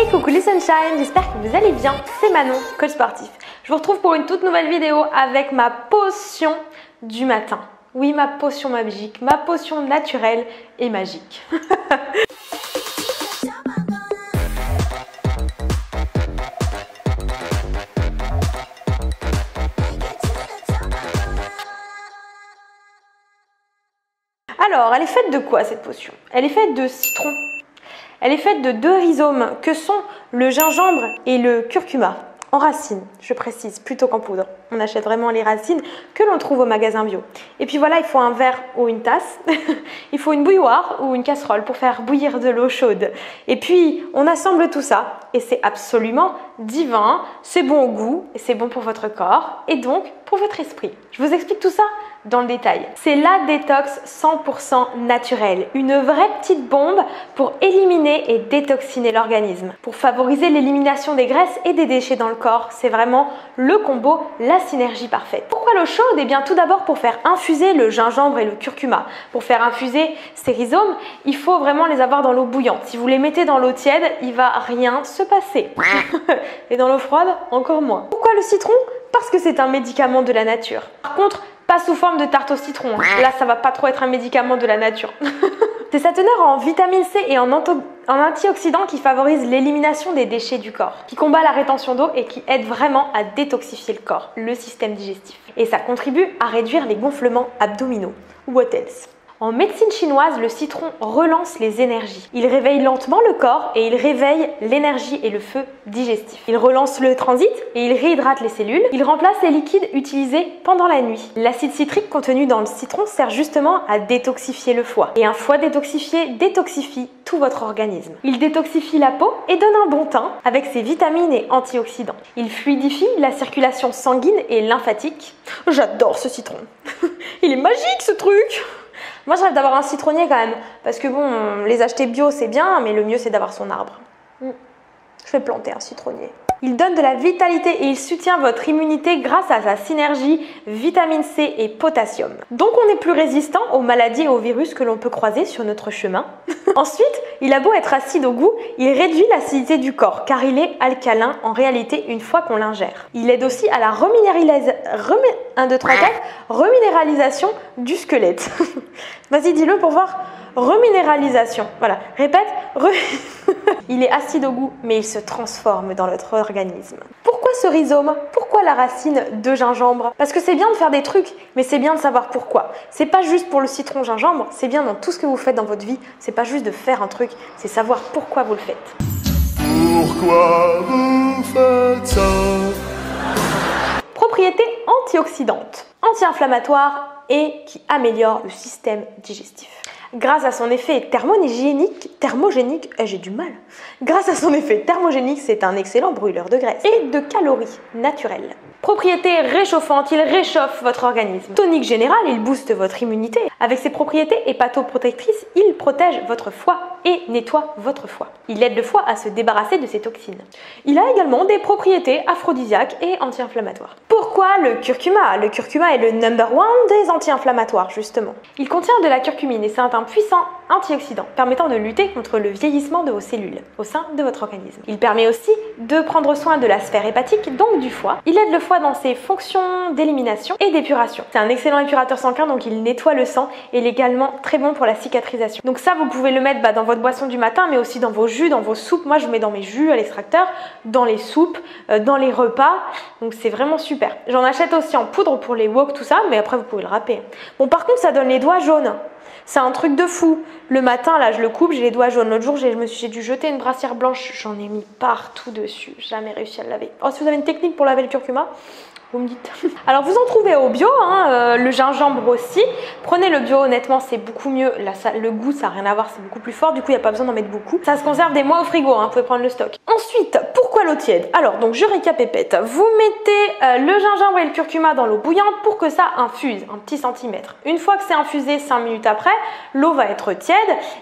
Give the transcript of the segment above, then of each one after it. Hey, coucou les sunshine, j'espère que vous allez bien, c'est Manon, coach sportif. Je vous retrouve pour une toute nouvelle vidéo avec ma potion du matin. Oui, ma potion magique, ma potion naturelle et magique. Alors, elle est faite de quoi cette potion? Elle est faite de citron. Elle est faite de deux rhizomes que sont le gingembre et le curcuma, en racines, je précise, plutôt qu'en poudre. On achète vraiment les racines que l'on trouve au magasin bio. Et puis voilà, il faut un verre ou une tasse, il faut une bouilloire ou une casserole pour faire bouillir de l'eau chaude. Et puis, on assemble tout ça et c'est absolument divin, c'est bon au goût, c'est bon pour votre corps et donc pour votre esprit. Je vous explique tout ça dans le détail. C'est la détox 100% naturelle, une vraie petite bombe pour éliminer et détoxiner l'organisme. Pour favoriser l'élimination des graisses et des déchets dans le corps, c'est vraiment le combo, la synergie parfaite. Pourquoi l'eau chaude? Eh bien tout d'abord pour faire infuser le gingembre et le curcuma. Pour faire infuser ces rhizomes, il faut vraiment les avoir dans l'eau bouillante. Si vous les mettez dans l'eau tiède, il va rien se passer. Et dans l'eau froide, encore moins. Pourquoi le citron? Parce que c'est un médicament de la nature. Par contre, pas sous forme de tarte au citron. Là, ça va pas trop être un médicament de la nature. C'est sa teneur en vitamine C et en antioxydants qui favorise l'élimination des déchets du corps, qui combat la rétention d'eau et qui aide vraiment à détoxifier le corps, le système digestif. Et ça contribue à réduire les gonflements abdominaux. What else? En médecine chinoise, le citron relance les énergies. Il réveille lentement le corps et il réveille l'énergie et le feu digestif. Il relance le transit et il réhydrate les cellules. Il remplace les liquides utilisés pendant la nuit. L'acide citrique contenu dans le citron sert justement à détoxifier le foie. Et un foie détoxifié détoxifie tout votre organisme. Il détoxifie la peau et donne un bon teint avec ses vitamines et antioxydants. Il fluidifie la circulation sanguine et lymphatique. J'adore ce citron. Il est magique ce truc. Moi, je rêve d'avoir un citronnier quand même, parce que bon, les acheter bio, c'est bien, mais le mieux, c'est d'avoir son arbre. Je vais planter un citronnier. Il donne de la vitalité et il soutient votre immunité grâce à sa synergie vitamine C et potassium. Donc, on est plus résistant aux maladies et aux virus que l'on peut croiser sur notre chemin. Ensuite, il a beau être acide au goût, il réduit l'acidité du corps, car il est alcalin en réalité une fois qu'on l'ingère. Il aide aussi à la reminéralisation du squelette. Vas-y, dis-le pour voir. Reminéralisation. Voilà, répète. Il est acide au goût, mais il se transforme dans notre organisme. Pourquoi ce rhizome? Pourquoi la racine de gingembre? Parce que c'est bien de faire des trucs, mais c'est bien de savoir pourquoi. C'est pas juste pour le citron gingembre, c'est bien dans tout ce que vous faites dans votre vie. C'est pas juste de faire un truc, c'est savoir pourquoi vous le faites. Pourquoi vous faites ça? Propriété antioxydante, anti-inflammatoire et qui améliore le système digestif. Grâce à son effet thermogénique, j'ai du mal. Grâce à son effet thermogénique, c'est un excellent brûleur de graisse et de calories naturelles. Propriétés réchauffantes, il réchauffe votre organisme. Tonique générale, il booste votre immunité. Avec ses propriétés hépatoprotectrices, il protège votre foie et nettoie votre foie. Il aide le foie à se débarrasser de ses toxines. Il a également des propriétés aphrodisiaques et anti-inflammatoires. Pourquoi le curcuma? Le curcuma est le #1 des anti-inflammatoires, justement. Il contient de la curcumine et c'est un puissant antioxydant permettant de lutter contre le vieillissement de vos cellules au sein de votre organisme. Il permet aussi de prendre soin de la sphère hépatique, donc du foie. Il aide le foie dans ses fonctions d'élimination et d'épuration. C'est un excellent épurateur sanguin, donc il nettoie le sang et il est également très bon pour la cicatrisation. Donc ça, vous pouvez le mettre dans votre boisson du matin, mais aussi dans vos jus, dans vos soupes. Moi, je mets dans mes jus à l'extracteur, dans les soupes, dans les repas. Donc c'est vraiment super. J'en achète aussi en poudre pour les wok, tout ça, mais après, vous pouvez le râper. Bon, par contre, ça donne les doigts jaunes. C'est un truc de fou. Le matin, là, je le coupe, j'ai les doigts jaunes. L'autre jour, j'ai dû jeter une brassière blanche. J'en ai mis partout dessus. Jamais réussi à le laver. Alors, si vous avez une technique pour laver le curcuma, vous me dites. Alors, vous en trouvez au bio, le gingembre aussi. Prenez le bio, honnêtement, c'est beaucoup mieux. Là, ça, le goût, ça n'a rien à voir, c'est beaucoup plus fort. Du coup, il n'y a pas besoin d'en mettre beaucoup. Ça se conserve des mois au frigo, vous pouvez prendre le stock. Ensuite, pourquoi l'eau tiède? Alors, donc, je récapépète. Vous mettez le gingembre et le curcuma dans l'eau bouillante pour que ça infuse, un petit centimètre. Une fois que c'est infusé, 5 minutes après, l'eau va être tiède.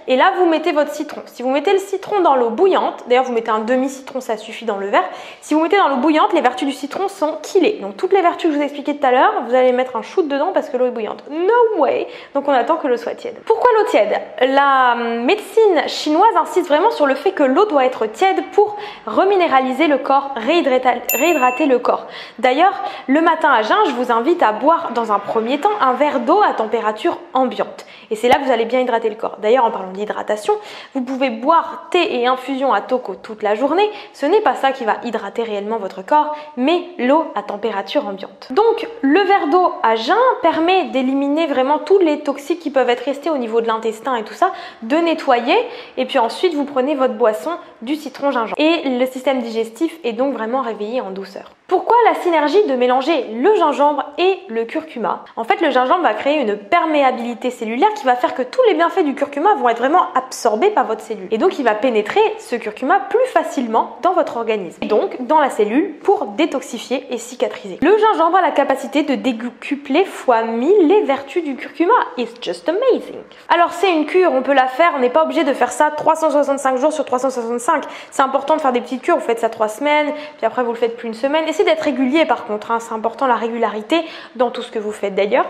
Et là, vous mettez votre citron. Si vous mettez le citron dans l'eau bouillante, d'ailleurs, vous mettez un demi-citron, ça suffit dans le verre. Si vous mettez dans l'eau bouillante, les vertus du citron sont qu'il est. Donc, Donc toutes les vertus que je vous ai expliquées tout à l'heure, vous allez mettre un shoot dedans parce que l'eau est bouillante. No way. Donc on attend que l'eau soit tiède. Pourquoi l'eau tiède? La médecine chinoise insiste vraiment sur le fait que l'eau doit être tiède pour reminéraliser le corps, réhydrater le corps. D'ailleurs, le matin à jeun, je vous invite à boire dans un premier temps un verre d'eau à température ambiante. Et c'est là que vous allez bien hydrater le corps. D'ailleurs, en parlant d'hydratation, vous pouvez boire thé et infusion à tocco toute la journée. Ce n'est pas ça qui va hydrater réellement votre corps, mais l'eau à température ambiante. Donc, le verre d'eau à jeun permet d'éliminer vraiment tous les toxiques qui peuvent être restés au niveau de l'intestin et tout ça, de nettoyer. Et puis ensuite, vous prenez votre boisson du citron gingembre. Et le système digestif est donc vraiment réveillé en douceur. Pourquoi la synergie de mélanger le gingembre et le curcuma? En fait, le gingembre va créer une perméabilité cellulaire qui va faire que tous les bienfaits du curcuma vont être vraiment absorbés par votre cellule. Et donc, il va pénétrer ce curcuma plus facilement dans votre organisme. Et donc, dans la cellule pour détoxifier et cicatriser. Le gingembre a la capacité de décupler fois 1000 les vertus du curcuma. It's just amazing. Alors, c'est une cure, on peut la faire. On n'est pas obligé de faire ça 365 jours sur 365. C'est important de faire des petites cures. Vous faites ça 3 semaines, puis après, vous le faites plus une semaine. Essayez d'être régulier par contre. C'est important, la régularité dans tout ce que vous faites d'ailleurs.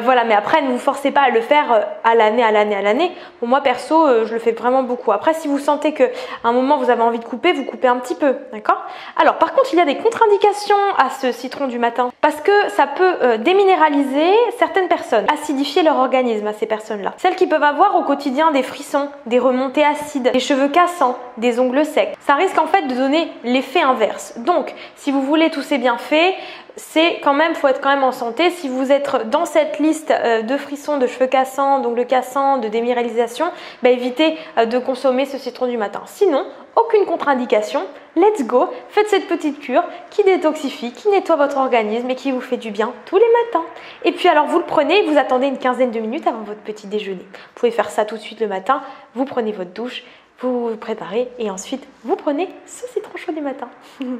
Voilà, mais après, ne vous forcez pas à le faire à l'année, à l'année, à l'année. Pour moi, perso, je le fais vraiment beaucoup. Après, si vous sentez qu'à un moment, vous avez envie de couper, vous coupez un petit peu, d'accord? Alors, par contre, il y a des contre-indications à ce citron du matin parce que ça peut déminéraliser certaines personnes, acidifier leur organisme à ces personnes-là. Celles qui peuvent avoir au quotidien des frissons, des remontées acides, des cheveux cassants, des ongles secs. Ça risque en fait de donner l'effet inverse. Donc, si vous voulez tous ces bienfaits, c'est quand même, faut être quand même en santé. Si vous êtes dans cette liste de frissons, de cheveux cassants, d'ongles cassants, de déminéralisation, bah évitez de consommer ce citron du matin. Sinon, aucune contre-indication, let's go, faites cette petite cure qui détoxifie, qui nettoie votre organisme et qui vous fait du bien tous les matins. Et puis alors vous le prenez, vous attendez une quinzaine de minutes avant votre petit déjeuner. Vous pouvez faire ça tout de suite le matin, vous prenez votre douche, vous vous préparez et ensuite vous prenez ce citron chaud du matin.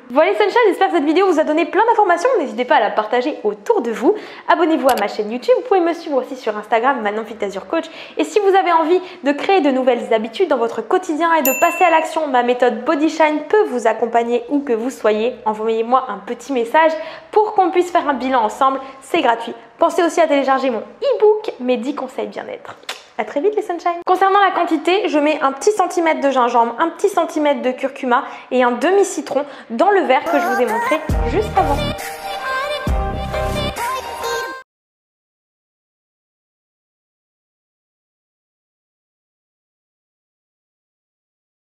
Voilà Sunshine, j'espère que cette vidéo vous a donné plein d'informations. N'hésitez pas à la partager autour de vous. Abonnez-vous à ma chaîne YouTube. Vous pouvez me suivre aussi sur Instagram, Manon Fitazur Coach. Et si vous avez envie de créer de nouvelles habitudes dans votre quotidien et de passer à l'action, ma méthode Bodyshine peut vous accompagner où que vous soyez. Envoyez-moi un petit message pour qu'on puisse faire un bilan ensemble. C'est gratuit. Pensez aussi à télécharger mon e-book, mes 10 conseils bien-être. À très vite les Sunshine. Concernant la quantité, je mets un petit centimètre de gingembre, un petit centimètre de curcuma et un demi-citron dans le verre que je vous ai montré juste avant.